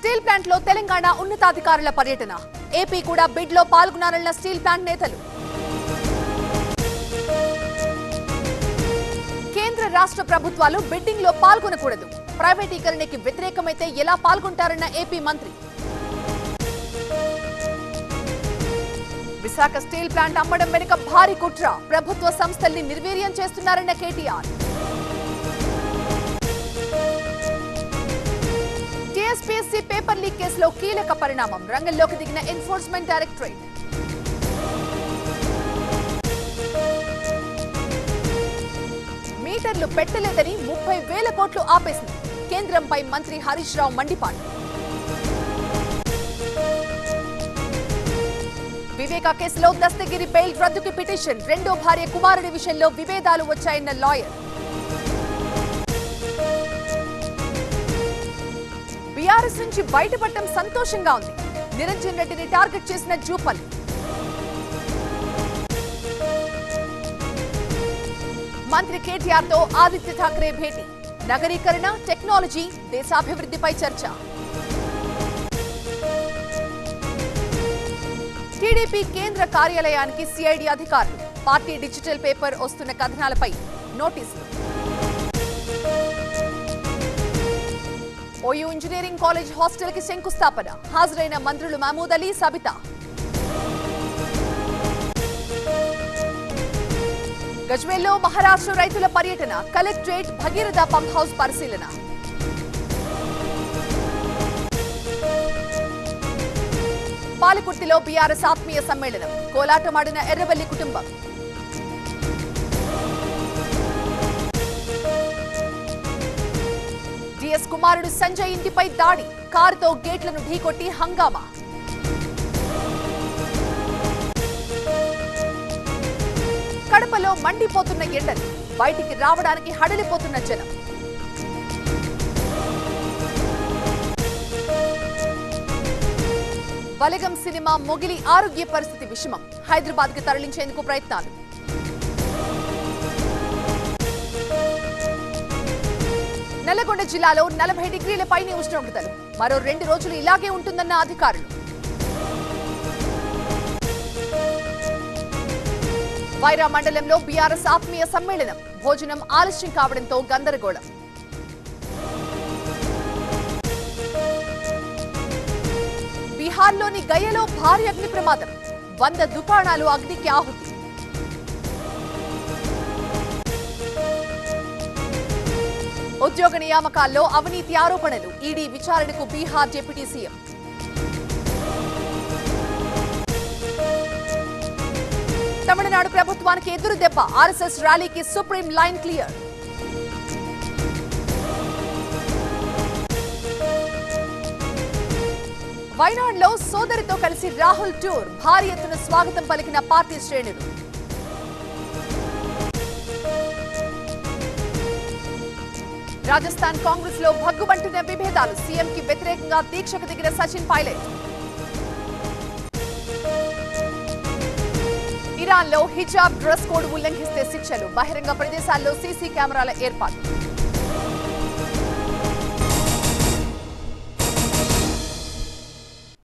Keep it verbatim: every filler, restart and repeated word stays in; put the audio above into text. Steel ప్లాంట్లో తెలంగాణ ఉన్నతాధికారుల పర్యటన ఏపీ కూడా బిడ్లో పాల్గొనాలన్న స్టీల్ ప్లాంట్ నేతలు కేంద్ర రాష్ట్ర ప్రభుత్వాలు బిడ్డింగ్లో పాల్గొనకూడదు ప్రైవేటీకరణకి వ్యతిరేకమైతే ఎలా పాల్గొంటారన్న ఏపీ మంత్రి విశాఖ స్టీల్ ప్లాంట్ అమ్మడం వెనుక భారీ కుట్ర ప్రభుత్వ సంస్థల్ని నిర్వీర్యం చేస్తున్నారన్న KTR SPSC paper leak case लो कीलक परिणामम रंगल्लोकी दिगिन एन्फोर्समेंट डायरेक्टरेट मीटर्लु पेट्टलेदनी तीस वेल कोट्लु आपेसिंदी केंद्रंपै मंत्री हरीश राव मंडिपाटु विवेका केसुलो दस्तगिरी बेल रद्दुकी पिटिशन रेंडो भार्य कुमारुडि विषयंलो विभेदालु वच्चायन्न लायर बीआरएस నుంచి బయటపడటం సంతోషంగా ఉంది నిరంజన్ రెడ్డిని టార్గెట్ చేసిన జూపల్ మంత్రి కేటీఆర్ తో ఆదిత్య ఠాక్రే భేటీ నగరీకరణ టెక్నాలజీ దేశాభివృద్ధిపై చర్చ టీడీపీ కేంద్ర కార్యాలయానికి సిఐడి అధికారులు పార్టీ డిజిటల్ పేపర్ వస్తున్న కథనాలపై నోటీసులు ओयू इंजीनियरिंग कॉलेज हॉस्टल की शंकुस्थापन हाजरैन मंत्रुलु महमूद अली सबिता गज्वेल्लो महाराष्ट्र रैतुल पर्यटन कलेक्टरेट भगीरथ पंप हाउस परिशीलन पालकुर्तिलो बीआरएस आत्मीय सम्मेलनं कोलाटमाडिन एर्रबल्ली कुटुंबं ఎస్ కుమారుడు సంజయ్ ఇంటిపై దాడి కారుతో గేట్లను ఢీకొట్టి హంగామా కడపలో మండిపోతున్న ఎండలు బయటికి రావడానికి హడలిపోతున్న జనం బలగం సినిమా మొగిలి ఆరోగ్య పరిస్థితి విషమం హైదరాబాద్కు తరలించేందుకు ప్రయత్నాలు నల్లగొండ జిల్లాలో నలభై డిగ్రీల పైనే ఉష్ణోగ్రతలు మరో రెండు రోజులు ఇలాగే ఉంటుందన్న అధికారులు వైరా మండలంలో బీఆర్ఎస్ ఆత్మీయ సమ్మేళనం భోజనం ఆలస్యం కావడంతో గందరగోళం బీహార్లోని గయలో భారీ అగ్ని ప్రమాదం వంద దుకాణాలు అగ్నికి ఆహుతి ఉద్యోగ నియామకాల్లో అవినీతి ఆరోపణలు ఈడీ విచారణకు బీహార్ డిప్యూటీ సీఎం తమిళనాడు ప్రభుత్వానికి ఎదురు దెబ్బ ఆర్ఎస్ఎస్ ర్యాలీకి సుప్రీం లైన్ క్లియర్ వైనాడ్లో సోదరితో కలిసి రాహుల్ టూర్ భారీ ఎత్తున స్వాగతం పలికిన పార్టీ శ్రేణులు राजस्थान कांग्रेस लो भग्गुबंटुन्न विभेदालु सीएम की व्यतिरेकंगा दीक्षकु दिगिन सचिन पायलट इरान लो हिजाब ड्रेस कोड उल्लंघिस्ते शिक्षलु बहिरंग प्रदेशाल्लो सीसी कैमराल एर्पाटु।